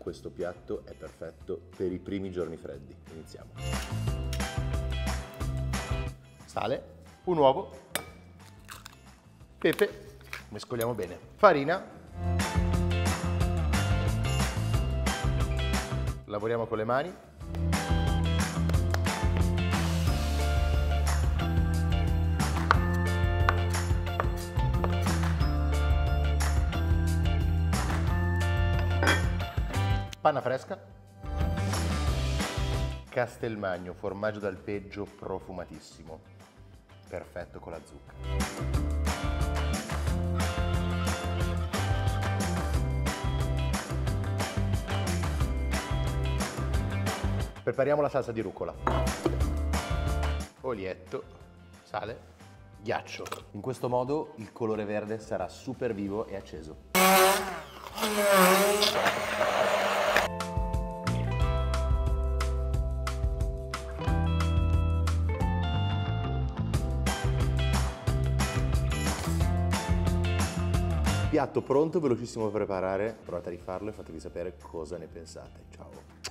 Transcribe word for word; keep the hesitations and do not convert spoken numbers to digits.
Questo piatto è perfetto per i primi giorni freddi. Iniziamo. Sale, un uovo, pepe, mescoliamo bene, farina, lavoriamo con le mani, panna fresca, Castelmagno, formaggio dal peggio profumatissimo, perfetto con la zucca. Prepariamo la salsa di rucola, olietto, sale, ghiaccio. In questo modo il colore verde sarà super vivo e acceso. Piatto pronto, velocissimo da preparare, provate a rifarlo e fatemi sapere cosa ne pensate. Ciao!